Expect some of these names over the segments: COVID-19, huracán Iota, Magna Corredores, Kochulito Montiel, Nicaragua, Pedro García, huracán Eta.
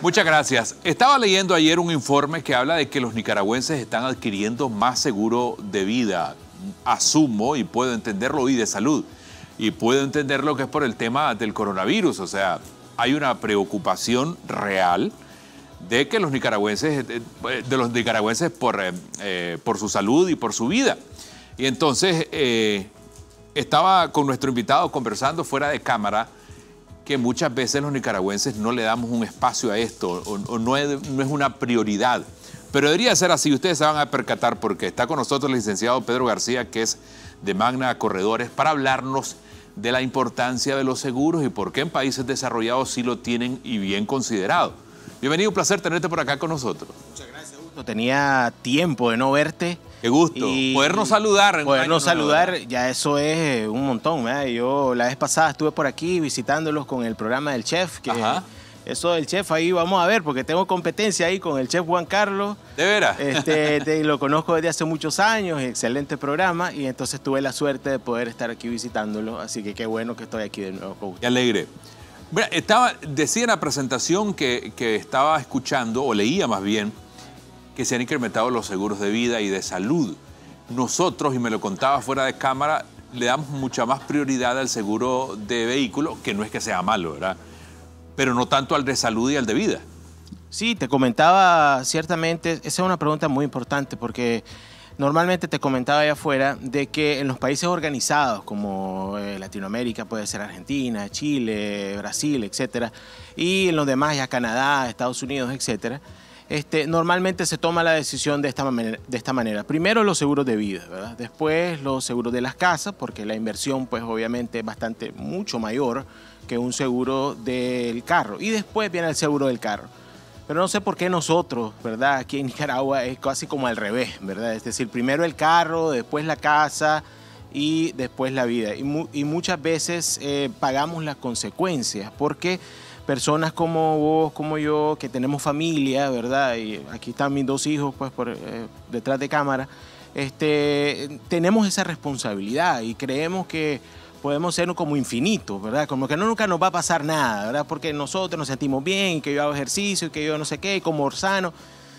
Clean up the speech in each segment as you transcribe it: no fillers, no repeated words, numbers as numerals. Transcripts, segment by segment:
Muchas gracias. Estaba leyendo ayer un informe que habla de que los nicaragüenses están adquiriendo más seguro de vida. Asumo y puedo entenderlo, y de salud. Y puedo entenderlo que es por el tema del coronavirus. O sea, hay una preocupación real de que los nicaragüenses, por su salud y por su vida. Y entonces estaba con nuestro invitado conversando fuera de cámara que muchas veces los nicaragüenses no le damos un espacio a esto o no es una prioridad. Pero debería ser así, ustedes se van a percatar porque está con nosotros el licenciado Pedro García, que es de Magna Corredores, para hablarnos de la importancia de los seguros y por qué en países desarrollados sí lo tienen y bien considerado. Bienvenido, un placer tenerte por acá con nosotros. Muchas gracias, Augusto. Tenía tiempo de no verte. Qué gusto. Y podernos saludar. Podernos saludar, ya eso es un montón. Yo la vez pasada estuve por aquí visitándolos con el programa del chef. Eso del chef, ahí vamos a ver, porque tengo competencia ahí con el chef Juan Carlos. ¿De veras? Lo conozco desde hace muchos años, excelente programa, y entonces tuve la suerte de poder estar aquí visitándolo, así que qué bueno que estoy aquí de nuevo con usted. Qué alegre. Mira, decía en la presentación que estaba escuchando, o leía más bien, que se han incrementado los seguros de vida y de salud. Nosotros, y me lo contaba fuera de cámara, le damos mucha más prioridad al seguro de vehículo, que no es que sea malo, ¿verdad? Pero no tanto al de salud y al de vida. Sí, te comentaba ciertamente, esa es una pregunta muy importante porque normalmente te comentaba allá afuera de que en los países organizados como Latinoamérica, puede ser Argentina, Chile, Brasil, etcétera, y en los demás ya Canadá, Estados Unidos, etcétera, normalmente se toma la decisión de esta manera. Primero los seguros de vida, ¿verdad? Después los seguros de las casas, porque la inversión pues obviamente es mucho mayor que un seguro del carro. Y después viene el seguro del carro. Pero no sé por qué nosotros, ¿verdad? Aquí en Nicaragua es casi como al revés, ¿verdad? Es decir, primero el carro, después la casa y después la vida. Y muchas veces pagamos las consecuencias porque personas como vos, como yo, que tenemos familia, ¿verdad? Y aquí están mis dos hijos, pues, detrás de cámara. Tenemos esa responsabilidad y creemos que podemos ser como infinitos, ¿verdad? Como que nunca nos va a pasar nada, ¿verdad? Porque nosotros nos sentimos bien, que yo hago ejercicio, que yo no sé qué, como sano.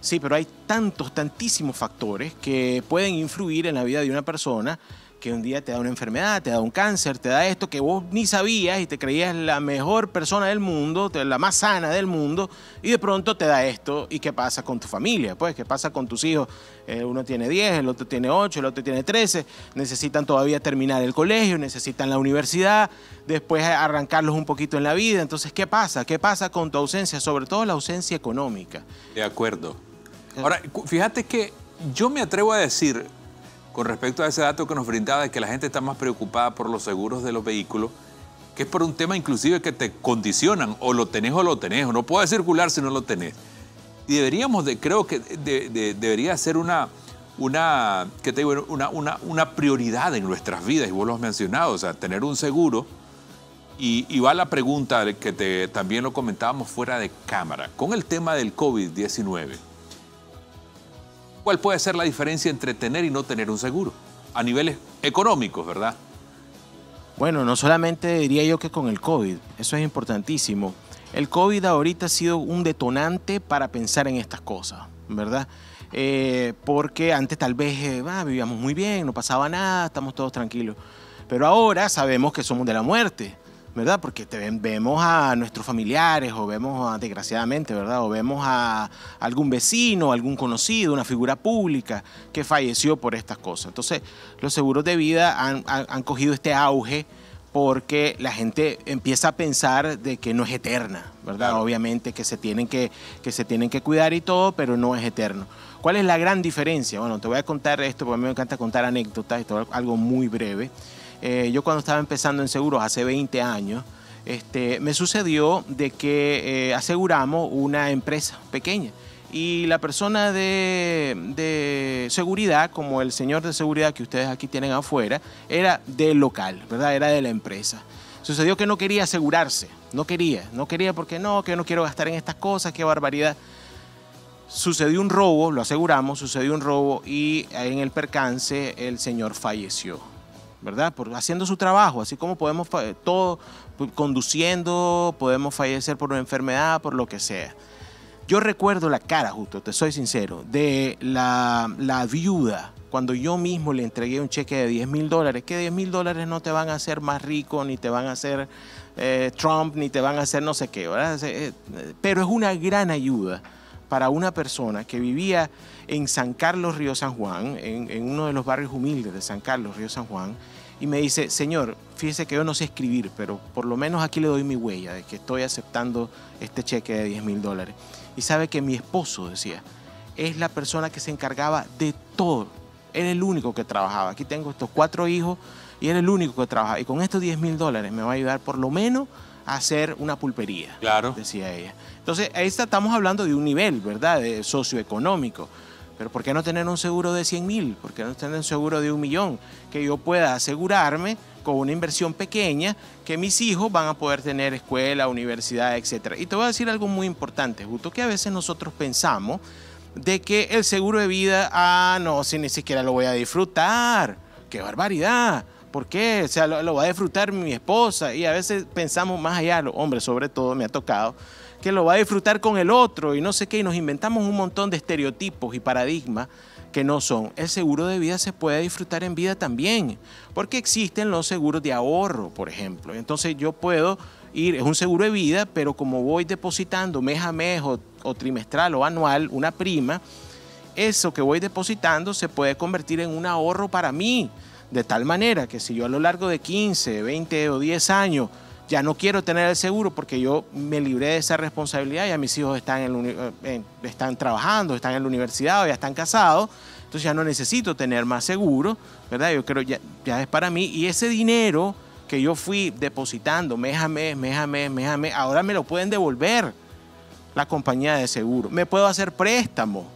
Sí, pero hay tantísimos factores que pueden influir en la vida de una persona, que un día te da una enfermedad, te da un cáncer, te da esto que vos ni sabías y te creías la mejor persona del mundo, la más sana del mundo, y de pronto te da esto. ¿Y qué pasa con tu familia? Pues, ¿qué pasa con tus hijos? Uno tiene 10, el otro tiene 8, el otro tiene 13, necesitan todavía terminar el colegio, necesitan la universidad, después arrancarlos un poquito en la vida. Entonces, ¿qué pasa? ¿Qué pasa con tu ausencia? Sobre todo la ausencia económica. De acuerdo. Ahora, fíjate que yo me atrevo a decir, con respecto a ese dato que nos brindaba de que la gente está más preocupada por los seguros de los vehículos, que es por un tema inclusive que te condicionan, o lo tenés o lo tenés, o no puedes circular si no lo tenés. Y deberíamos, creo que debería ser una prioridad en nuestras vidas, y vos lo has mencionado, o sea, tener un seguro. Y va la pregunta que también lo comentábamos fuera de cámara, con el tema del COVID-19. ¿Cuál puede ser la diferencia entre tener y no tener un seguro a niveles económicos, verdad? Bueno, no solamente diría yo que con el COVID, eso es importantísimo. El COVID ahorita ha sido un detonante para pensar en estas cosas, ¿verdad? Porque antes tal vez vivíamos muy bien, no pasaba nada, estamos todos tranquilos. Pero ahora sabemos que somos de la muerte, ¿verdad? Porque vemos a nuestros familiares o vemos, desgraciadamente, ¿verdad? O vemos a algún vecino, algún conocido, una figura pública que falleció por estas cosas. Entonces, los seguros de vida han cogido este auge porque la gente empieza a pensar de que no es eterna, ¿verdad? Claro. Obviamente que se tienen que cuidar y todo, pero no es eterno. ¿Cuál es la gran diferencia? Bueno, te voy a contar esto, porque a mí me encanta contar anécdotas, esto, algo muy breve. Yo cuando estaba empezando en seguros hace 20 años, me sucedió de que aseguramos una empresa pequeña y la persona de seguridad, como el señor de seguridad que ustedes aquí tienen afuera, era del local, ¿verdad? Era de la empresa. Sucedió que no quería asegurarse, no quería porque no, que yo no quiero gastar en estas cosas, qué barbaridad. Sucedió un robo, lo aseguramos, sucedió un robo y en el percance el señor falleció. ¿verdad? Haciendo su trabajo, así como podemos, todo, conduciendo, podemos fallecer por una enfermedad, por lo que sea. Yo recuerdo la cara, justo, te soy sincero, de la viuda, cuando yo mismo le entregué un cheque de $10.000, que $10.000 no te van a hacer más rico, ni te van a hacer Trump, ni te van a hacer no sé qué, ¿verdad? Pero es una gran ayuda para una persona que vivía en San Carlos, Río San Juan, en uno de los barrios humildes de San Carlos, Río San Juan, y me dice, señor, fíjese que yo no sé escribir, pero por lo menos aquí le doy mi huella de que estoy aceptando este cheque de $10.000. Y sabe que mi esposo, decía, es la persona que se encargaba de todo. Era el único que trabajaba. Aquí tengo estos 4 hijos y era el único que trabajaba. Y con estos $10.000 me va a ayudar por lo menos a hacer una pulpería, claro, decía ella. Entonces, ahí estamos hablando de un nivel, ¿verdad?, de socioeconómico. Pero ¿por qué no tener un seguro de $100.000? ¿Por qué no tener un seguro de $1.000.000? Que yo pueda asegurarme con una inversión pequeña que mis hijos van a poder tener escuela, universidad, etc. Y te voy a decir algo muy importante, justo, que a veces nosotros pensamos de que el seguro de vida, ah, no, si ni siquiera lo voy a disfrutar. ¡Qué barbaridad! ¿Por qué? O sea, lo va a disfrutar mi esposa. Y a veces pensamos más allá, los hombres sobre todo, me ha tocado, que lo va a disfrutar con el otro y no sé qué, y nos inventamos un montón de estereotipos y paradigmas que no son. El seguro de vida se puede disfrutar en vida también, porque existen los seguros de ahorro, por ejemplo. Entonces yo puedo ir, es un seguro de vida, pero como voy depositando mes a mes o trimestral o anual una prima, eso que voy depositando se puede convertir en un ahorro para mí, de tal manera que si yo a lo largo de 15, 20 o 10 años ya no quiero tener el seguro porque yo me libré de esa responsabilidad, ya mis hijos están trabajando, están en la universidad, ya están casados, entonces ya no necesito tener más seguro, ¿verdad? Yo creo ya es para mí, y ese dinero que yo fui depositando mes a mes, ahora me lo pueden devolver la compañía de seguro. Me puedo hacer préstamo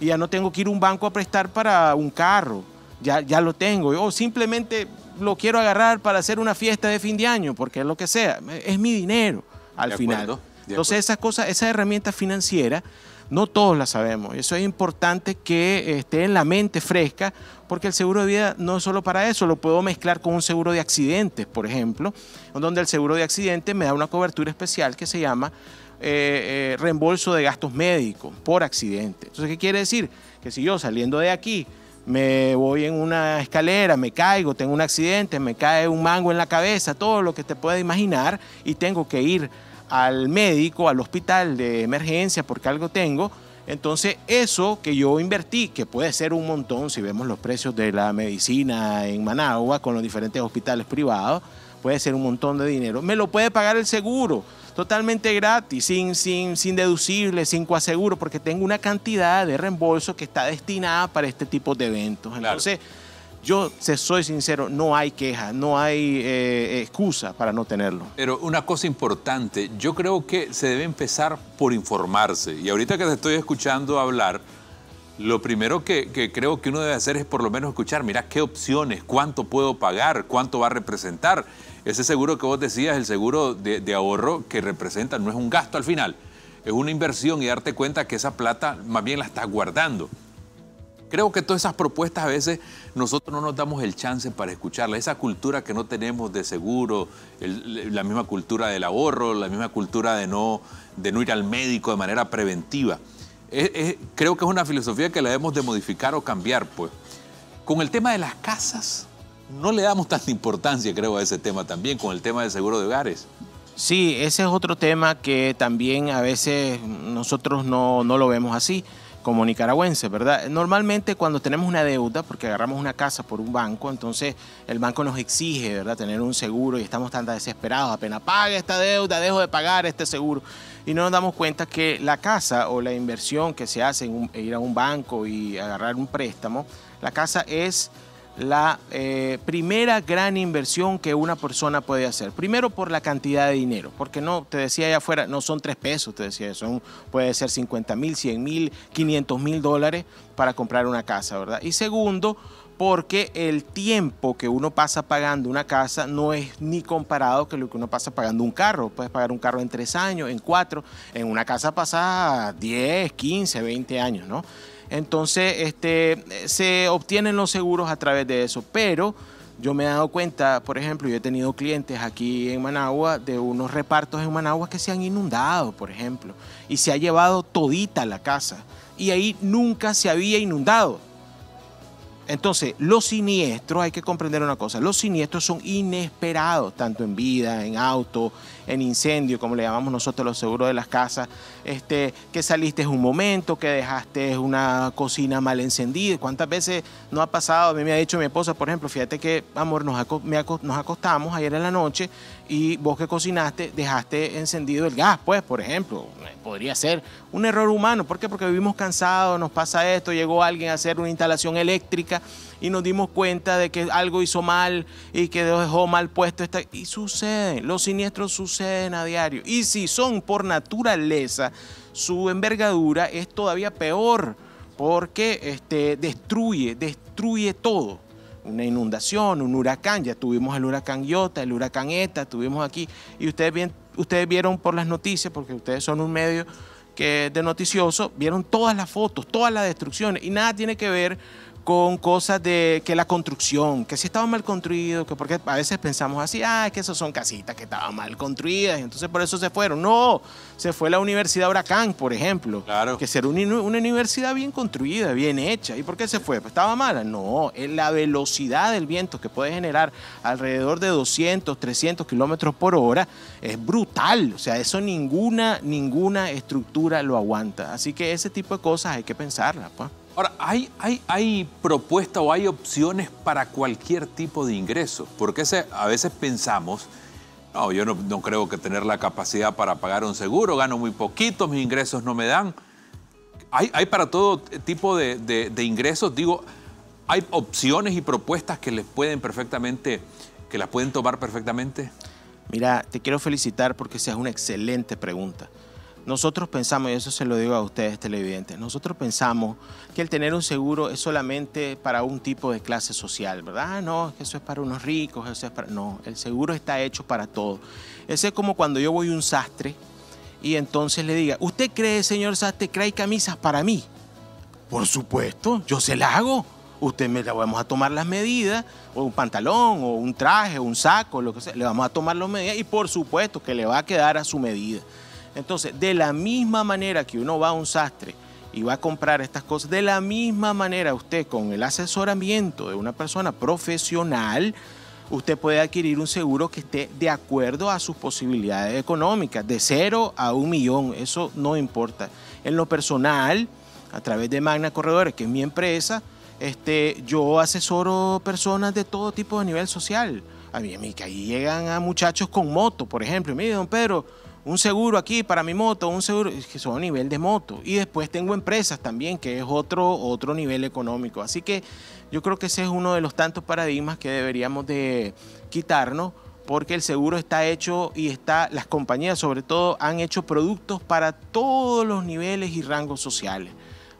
y ya no tengo que ir a un banco a prestar para un carro, ya lo tengo, o simplemente lo quiero agarrar para hacer una fiesta de fin de año, porque es lo que sea, es mi dinero al final. Entonces esas cosas, esas herramientas financieras, no todos las sabemos. Eso es importante que esté en la mente fresca, porque el seguro de vida no es solo para eso, lo puedo mezclar con un seguro de accidentes, por ejemplo, donde el seguro de accidentes me da una cobertura especial que se llama reembolso de gastos médicos por accidente. Entonces, ¿qué quiere decir? Que si yo saliendo de aquí me voy en una escalera, me caigo, tengo un accidente, me cae un mango en la cabeza, todo lo que te puedas imaginar, y tengo que ir al médico, al hospital de emergencia porque algo tengo, entonces eso que yo invertí, que puede ser un montón si vemos los precios de la medicina en Managua con los diferentes hospitales privados, puede ser un montón de dinero, me lo puede pagar el seguro totalmente gratis, sin deducible, sin coaseguro, porque tengo una cantidad de reembolso que está destinada para este tipo de eventos. Entonces, claro, yo soy sincero, no hay queja, no hay excusa para no tenerlo. Pero una cosa importante, yo creo que se debe empezar por informarse. Y ahorita que te estoy escuchando hablar, lo primero que creo que uno debe hacer es por lo menos escuchar, mira, qué opciones, cuánto puedo pagar, cuánto va a representar. Ese seguro que vos decías, el seguro de ahorro que representa, no es un gasto al final, es una inversión, y darte cuenta que esa plata más bien la estás guardando. Creo que todas esas propuestas a veces nosotros no nos damos el chance para escucharlas. Esa cultura que no tenemos de seguro, la misma cultura del ahorro, la misma cultura de no ir al médico de manera preventiva. Creo que es una filosofía que la debemos de modificar o cambiar, pues. Con el tema de las casas, no le damos tanta importancia, creo, a ese tema también, con el tema del seguro de hogares. Sí, ese es otro tema que también a veces nosotros no lo vemos así, como nicaragüenses, ¿verdad? Normalmente cuando tenemos una deuda, porque agarramos una casa por un banco, entonces el banco nos exige, ¿verdad?, tener un seguro, y estamos tan desesperados, apenas pague esta deuda, dejo de pagar este seguro. Y no nos damos cuenta que la casa o la inversión que se hace en ir a un banco y agarrar un préstamo, la casa es la primera gran inversión que una persona puede hacer. Primero por la cantidad de dinero, porque no, te decía allá afuera, no son 3 pesos, te decía, puede ser $50.000, $100.000, $500.000 para comprar una casa, ¿verdad? Y segundo, porque el tiempo que uno pasa pagando una casa no es ni comparado que lo que uno pasa pagando un carro. Puedes pagar un carro en 3 años, en 4, en una casa pasa 10, 15, 20 años, ¿no? Entonces, se obtienen los seguros a través de eso, pero Yo me he dado cuenta, por ejemplo, yo he tenido clientes aquí en Managua de unos repartos en Managua que se han inundado, por ejemplo, y se ha llevado todita la casa y ahí nunca se había inundado. Entonces, los siniestros, hay que comprender una cosa, los siniestros son inesperados, tanto en vida, en auto, en incendio, como le llamamos nosotros los seguros de las casas, que saliste un momento, que dejaste una cocina mal encendida. ¿Cuántas veces no ha pasado? A mí me ha dicho mi esposa, por ejemplo, fíjate que, amor, nos acostamos ayer en la noche y vos que cocinaste dejaste encendido el gas, pues, por ejemplo. Podría ser un error humano. ¿Por qué? Porque vivimos cansados, nos pasa esto, llegó alguien a hacer una instalación eléctrica y nos dimos cuenta de que algo hizo mal y que dejó mal puesto. Y suceden, los siniestros suceden a diario. Y si son por naturaleza, su envergadura es todavía peor porque destruye todo. Una inundación, un huracán, ya tuvimos el huracán Iota, el huracán Eta, tuvimos aquí. Y ustedes vieron por las noticias, porque ustedes son un medio de noticioso, vieron todas las fotos, todas las destrucciones y nada tiene que ver con cosas de que la construcción, que si estaba mal construido, que porque a veces pensamos así, ah, es que esas son casitas que estaban mal construidas, entonces por eso se fueron. No, se fue la Universidad Huracán, por ejemplo, claro, que será una universidad bien construida, bien hecha. ¿Y por qué se fue? Pues estaba mala. No, es la velocidad del viento que puede generar alrededor de 200, 300 kilómetros por hora, es brutal. O sea, eso ninguna estructura lo aguanta. Así que ese tipo de cosas hay que pensarlas, pues. Ahora, ¿hay propuestas o hay opciones para cualquier tipo de ingresos? Porque a veces pensamos, no, yo no creo que tener la capacidad para pagar un seguro, gano muy poquito, mis ingresos no me dan. Hay para todo tipo de ingresos, digo, ¿hay opciones y propuestas que las pueden tomar perfectamente? Mira, te quiero felicitar porque esa es una excelente pregunta. Nosotros pensamos, y eso se lo digo a ustedes televidentes, nosotros pensamos que el tener un seguro es solamente para un tipo de clase social, ¿verdad? No, es que eso es para unos ricos, eso es para... No, el seguro está hecho para todos. Ese es como cuando yo voy a un sastre y entonces le diga, ¿usted cree, señor sastre, que hay camisas para mí? Por supuesto, yo se las hago. Usted me la vamos a tomar las medidas, o un pantalón, o un traje, o un saco, lo que sea, le vamos a tomar las medidas y por supuesto que le va a quedar a su medida. Entonces, de la misma manera que uno va a un sastre y va a comprar estas cosas, de la misma manera usted con el asesoramiento de una persona profesional, usted puede adquirir un seguro que esté de acuerdo a sus posibilidades económicas, de 0 a 1 millón, eso no importa. En lo personal, a través de Magna Corredores, que es mi empresa, yo asesoro personas de todo tipo de nivel social. A mí que ahí llegan a muchachos con moto, por ejemplo, mire, don Pedro, un seguro aquí para mi moto, un seguro, es que son a nivel de moto. Y después tengo empresas también, que es otro nivel económico. Así que yo creo que ese es uno de los tantos paradigmas que deberíamos de quitarnos, porque el seguro está hecho y las compañías sobre todo han hecho productos para todos los niveles y rangos sociales.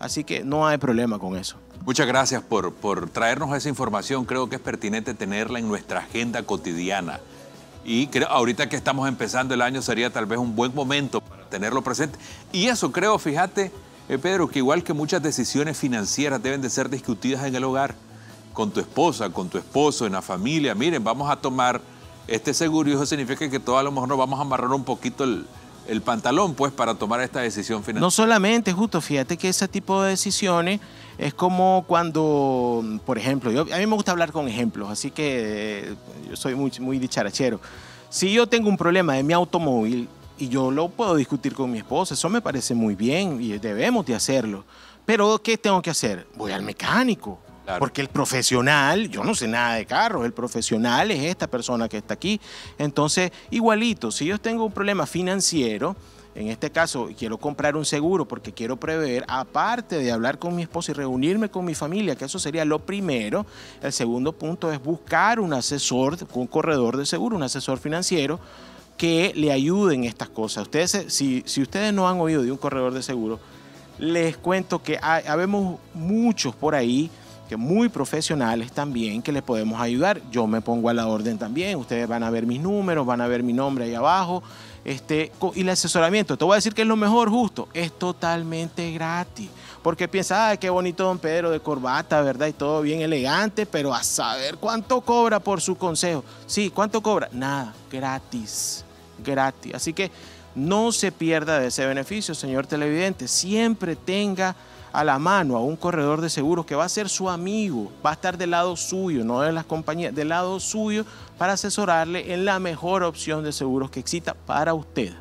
Así que no hay problema con eso. Muchas gracias por traernos esa información. Creo que es pertinente tenerla en nuestra agenda cotidiana. Y creo, ahorita que estamos empezando el año sería tal vez un buen momento para tenerlo presente. Y eso creo, fíjate, Pedro, que igual que muchas decisiones financieras deben de ser discutidas en el hogar, con tu esposa, con tu esposo, en la familia. Miren, vamos a tomar este seguro y eso significa que todos a lo mejor nos vamos a amarrar un poquito el pantalón, pues, para tomar esta decisión financiera. No solamente, justo, fíjate que ese tipo de decisiones es como cuando, por ejemplo, a mí me gusta hablar con ejemplos, así que yo soy muy, muy dicharachero. Si yo tengo un problema de mi automóvil y yo lo puedo discutir con mi esposa, eso me parece muy bien y debemos de hacerlo. Pero, ¿qué tengo que hacer? Voy al mecánico. Claro. Porque el profesional, yo no sé nada de carros, el profesional es esta persona que está aquí. Entonces, igualito, si yo tengo un problema financiero, en este caso quiero comprar un seguro porque quiero prever, aparte de hablar con mi esposa y reunirme con mi familia, que eso sería lo primero, el segundo punto es buscar un asesor, un corredor de seguro, un asesor financiero, que le ayude en estas cosas. Ustedes, si ustedes no han oído de un corredor de seguro, les cuento que habemos muchos por ahí, que muy profesionales también que les podemos ayudar. Yo me pongo a la orden también, ustedes van a ver mis números, van a ver mi nombre ahí abajo. Y el asesoramiento, te voy a decir que es lo mejor, justo, es totalmente gratis. Porque piensa, ah, qué bonito don Pedro de corbata, ¿verdad? Y todo bien elegante, pero a saber cuánto cobra por su consejo. Sí, ¿cuánto cobra? Nada, gratis, gratis. Así que no se pierda de ese beneficio, señor televidente. Siempre tenga a la mano a un corredor de seguros que va a ser su amigo, va a estar del lado suyo, no de las compañías, del lado suyo, para asesorarle en la mejor opción de seguros que exista para usted.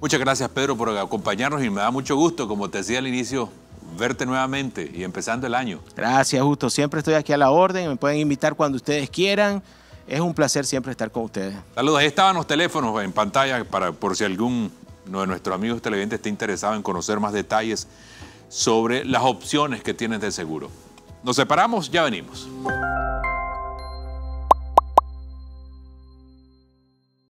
Muchas gracias, Pedro, por acompañarnos, y me da mucho gusto, como te decía al inicio, verte nuevamente y empezando el año. Gracias, Justo, siempre estoy aquí a la orden, me pueden invitar cuando ustedes quieran. Es un placer siempre estar con ustedes. Saludos, ahí estaban los teléfonos en pantalla para, por si alguno de nuestros amigos televidentes está interesado en conocer más detalles sobre las opciones que tienes de seguro. Nos separamos, ya venimos.